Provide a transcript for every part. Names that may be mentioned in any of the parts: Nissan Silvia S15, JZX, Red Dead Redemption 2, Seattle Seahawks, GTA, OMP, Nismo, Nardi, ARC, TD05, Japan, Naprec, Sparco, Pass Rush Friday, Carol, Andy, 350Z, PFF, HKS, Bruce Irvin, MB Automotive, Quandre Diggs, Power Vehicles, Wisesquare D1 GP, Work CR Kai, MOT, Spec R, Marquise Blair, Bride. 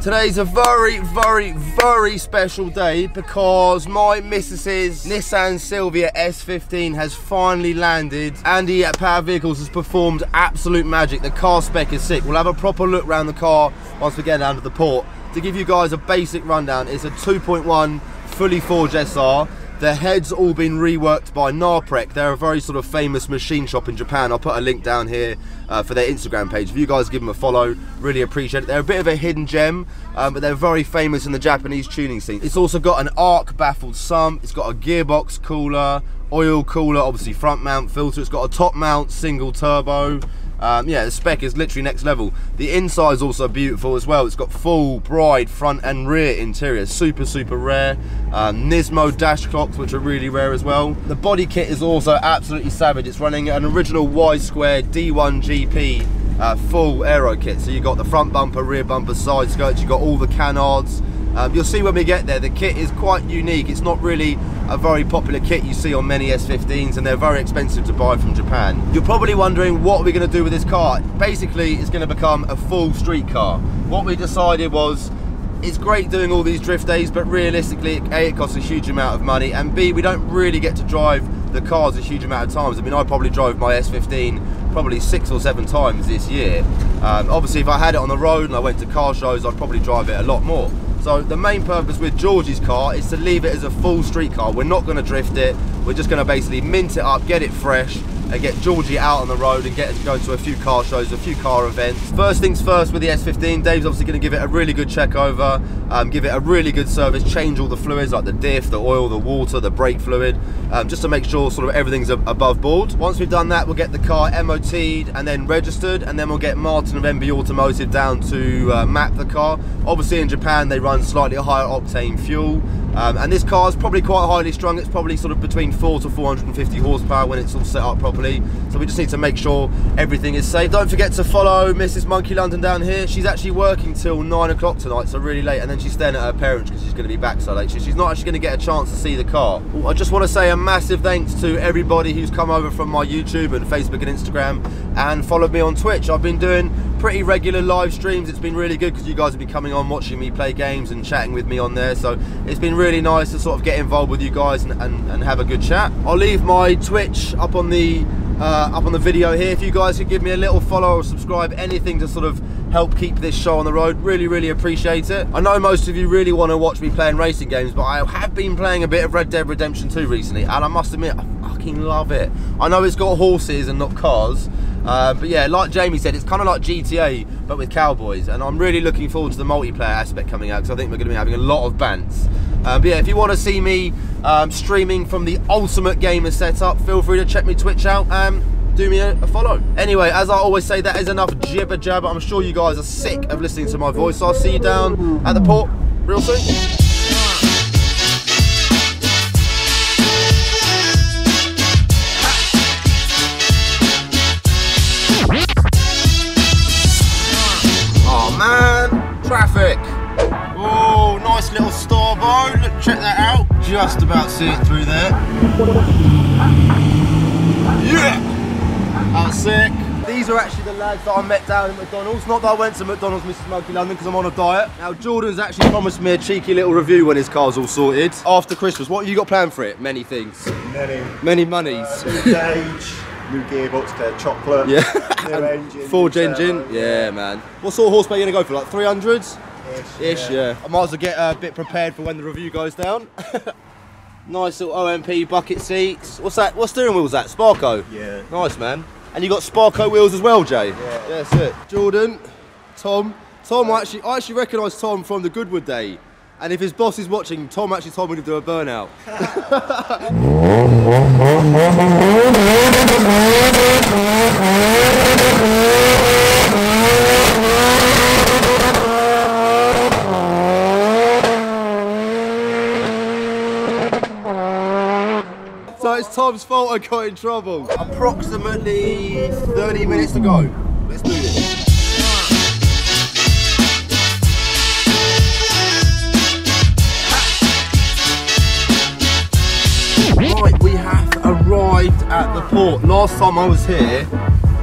Today's a very special day because my missus's Nissan Silvia S15 has finally landed. Andy at Power Vehicles has performed absolute magic. The car spec is sick. We'll have a proper look around the car once we get down to the port. To give you guys a basic rundown, it's a 2.1 fully forged SR. The head's all been reworked by Naprec. They're a very sort of famous machine shop in Japan. I'll put a link down here for their Instagram page. If you guys give them a follow, really appreciate it. They're a bit of a hidden gem, but they're very famous in the Japanese tuning scene. It's also got an ARC baffled sump. It's got a gearbox cooler, oil cooler, obviously front mount filter. It's got a top mount single turbo. Yeah, the spec is literally next level. The inside's also beautiful as well. It's got full Bride front and rear interior, super rare. Nismo dash clocks, which are really rare as well. The body kit is also absolutely savage. It's running an original Wisesquare D1 GP full aero kit. So you've got the front bumper, rear bumper, side skirts, you've got all the canards. You'll see when we get there, the kit is quite unique. It's not really a very popular kit you see on many S15s, and they're very expensive to buy from Japan. You're probably wondering, what are we going to do with this car? Basically, it's going to become a full street car. What we decided was, it's great doing all these drift days, but realistically, A, it costs a huge amount of money, and B, we don't really get to drive the cars a huge amount of times. I mean, I probably drove my S15 probably 6 or 7 times this year. Obviously, if I had it on the road and I went to car shows, I'd probably drive it a lot more. So the main purpose with Georgie's car is to leave it as a full street car. We're not going to drift it. We're just going to basically mint it up, get it fresh, and get Georgie out on the road and get her to go to a few car shows, a few car events. First things first with the S15, Dave's obviously going to give it a really good check over, give it a really good service, change all the fluids like the diff, the oil, the water, the brake fluid, just to make sure sort of everything's above board. Once we've done that, we'll get the car MOT'd and then registered, and then we'll get Martin of MB Automotive down to map the car. Obviously in Japan they run slightly higher octane fuel. And this car is probably quite highly strung. It's probably sort of between 400 to 450 horsepower when it's all set up properly. So we just need to make sure everything is safe. Don't forget to follow Mrs. Monkey London down here. She's actually working till 9 o'clock tonight, so really late. And then she's staying at her parents because she's going to be back so late. So she's not actually going to get a chance to see the car. I just want to say a massive thanks to everybody who's come over from my YouTube and Facebook and Instagram and followed me on Twitch. I've been doing pretty regular live streams. It's been really good because you guys have been coming on, watching me play games and chatting with me on there. So it's been really nice to sort of get involved with you guys and have a good chat. I'll leave my Twitch up on the video here. If you guys could give me a little follow or subscribe, anything to sort of help keep this show on the road, really appreciate it. I know most of you really want to watch me playing racing games, but I have been playing a bit of Red Dead Redemption 2 recently, and I must admit, I fucking love it. I know it's got horses and not cars, but yeah, like Jamie said, it's kind of like GTA, but with cowboys, and I'm really looking forward to the multiplayer aspect coming out, because I think we're going to be having a lot of bants. But yeah, if you want to see me streaming from the ultimate gamer setup, feel free to check my Twitch out and do me a follow. Anyway, as I always say, that is enough jibber jabber. I'm sure you guys are sick of listening to my voice, so I'll see you down at the port real soon. Oh man, traffic. Oh, nice little store bro. Look, check that out. Just about see it through there. Yeah! That's sick. These are actually the lads that I met down at McDonald's. Not that I went to McDonald's, Mrs. Monkey London, because I'm on a diet. Now, Jordan's actually promised me a cheeky little review when his car's all sorted. After Christmas, what have you got planned for it? Many things. Many monies. New gearbox, their chocolate. Yeah. New engine. Forge engine. Yeah, man. What sort of horsepower are you going to go for? Like 300s? Ish, yeah. I might as well get a bit prepared for when the review goes down. Nice little OMP bucket seats. What's that? What steering wheel's that? Sparco? Yeah. Nice, man. And you got Sparco wheels as well, Jay? Yeah. Yeah, that's it. Jordan, Tom. Tom, I actually recognise Tom from the Goodwood day. And if his boss is watching, Tom actually told me to do a burnout. So it's Tom's fault I got in trouble. Approximately 30 minutes to go. Let's do this. Right, we have arrived at the port. Last time I was here,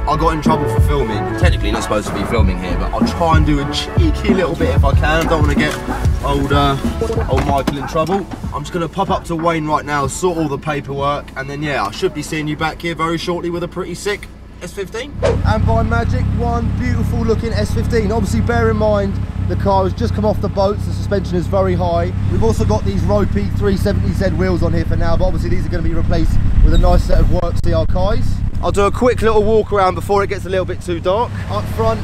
I got in trouble for filming. Technically not supposed to be filming here, but I'll try and do a cheeky little bit if I can. I don't want to get old Michael in trouble. I'm just going to pop up to Wayne right now, sort all the paperwork, and then yeah, I should be seeing you back here very shortly with a pretty sick S15. And by magic, one beautiful looking S15. Obviously bear in mind the car has just come off the boats, the suspension is very high. We've also got these ropey 370Z wheels on here for now, but obviously these are going to be replaced with a nice set of Work CR Kais. I'll do a quick little walk around before it gets a little bit too dark. Up front,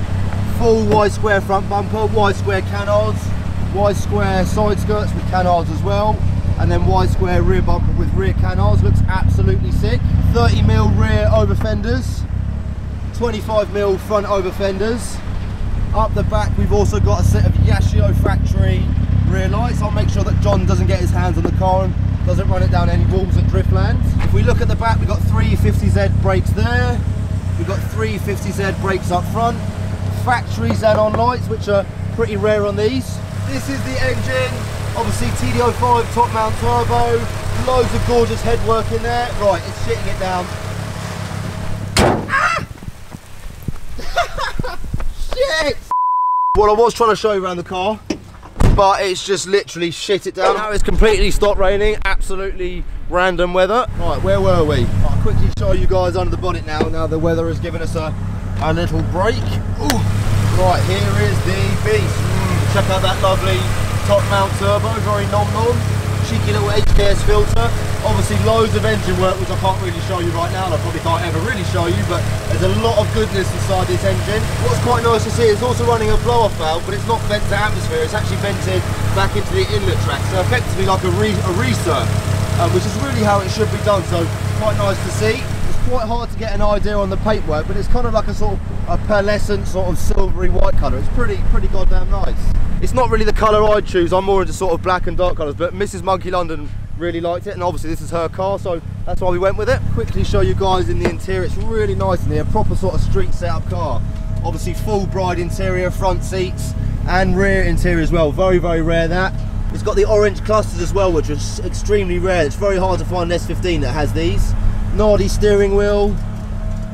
full Y-square front bumper, Y-square canards, Y-square side skirts with canards as well, and then Y-square rear bumper with rear canards. Looks absolutely sick. 30mm rear over fenders, 25mm front over fenders. Up the back we've also got a set of Yashio factory rear lights. I'll make sure that John doesn't get his hands on the car and doesn't run it down any walls at Driftlands. If we look at the back, we've got 350Z brakes there, we've got 350Z brakes up front, factory Xenon lights which are pretty rare on these. This is the engine, obviously TD05 top mount turbo, loads of gorgeous headwork in there. Right, it's shitting it down. Shit! Well, I was trying to show you around the car, but it's just literally shit it down. Now it's completely stopped raining, absolutely random weather. Right, where were we? Right, I'll quickly show you guys under the bonnet now. Now the weather has given us a little break. Ooh. Right, here is the beast. Check out that lovely top mount turbo, very nom-nom. Cheeky little HKS filter. Obviously loads of engine work, which I can't really show you right now, and I probably can't ever really show you, but there's a lot of goodness inside this engine. What's quite nice to see is also running a blow-off valve, but it's not vented to atmosphere, it's actually vented back into the inlet track, so effectively like a recirc, which is really how it should be done, so quite nice to see. It's quite hard to get an idea on the paintwork, but it's kind of like a sort of a pearlescent sort of silvery white colour. It's pretty goddamn nice. It's not really the colour I'd choose, I'm more into sort of black and dark colours, but Mrs. Monkey London really liked it, and obviously this is her car, so that's why we went with it. Quickly show you guys in the interior, it's really nice in here, proper sort of street setup car. Obviously full Bride interior, front seats and rear interior as well, very rare that. It's got the orange clusters as well, which is extremely rare. It's very hard to find an S15 that has these. Nardi steering wheel,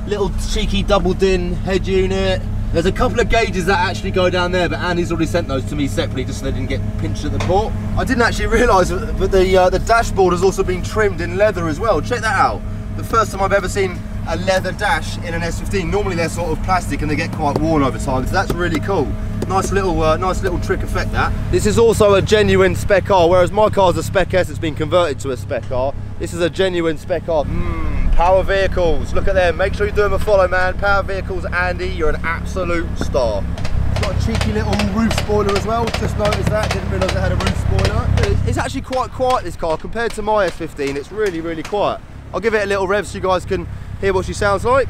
little cheeky double din head unit. There's a couple of gauges that actually go down there, but Annie's already sent those to me separately just so they didn't get pinched at the port. I didn't actually realise, but the dashboard has also been trimmed in leather as well. Check that out. The first time I've ever seen a leather dash in an S15. Normally they're sort of plastic and they get quite worn over time, so that's really cool. Nice little trick effect that. This is also a genuine spec R, whereas my car's a spec S that's been converted to a spec R. This is a genuine spec R. Power Vehicles, look at them. Make sure you do them a follow, man. Power Vehicles, Andy, you're an absolute star. It's got a cheeky little roof spoiler as well. Just noticed that, didn't realise it had a roof spoiler. It's actually quite quiet, this car. Compared to my S15, it's really quiet. I'll give it a little rev so you guys can hear what she sounds like.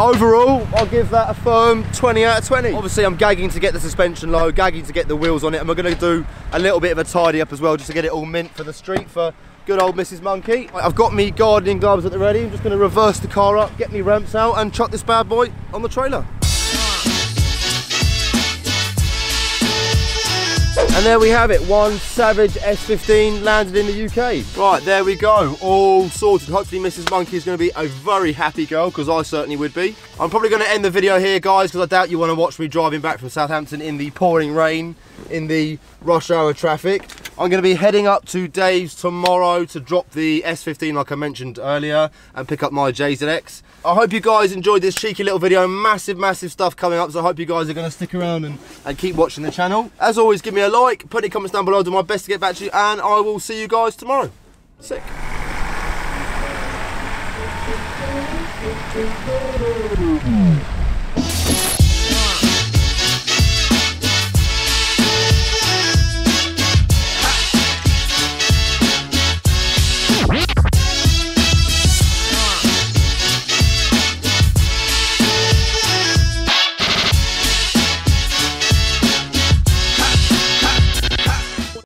Overall, I'll give that a firm 20 out of 20. Obviously, I'm gagging to get the suspension low, gagging to get the wheels on it, and we're going to do a little bit of a tidy up as well, just to get it all mint for the street for good old Mrs. Monkey. I've got me gardening gloves at the ready. I'm just going to reverse the car up, get me ramps out, and chuck this bad boy on the trailer. And there we have it, one savage S15 landed in the UK. Right, there we go, all sorted. Hopefully Mrs. Monkey is going to be a very happy girl, because I certainly would be. I'm probably going to end the video here, guys, because I doubt you want to watch me driving back from Southampton in the pouring rain, in the rush hour traffic. I'm going to be heading up to Dave's tomorrow to drop the S15 like I mentioned earlier and pick up my JZX. I hope you guys enjoyed this cheeky little video. Massive stuff coming up, so I hope you guys are going to stick around and keep watching the channel. As always, give me a like, put any comments down below, do my best to get back to you, and I will see you guys tomorrow. Sick.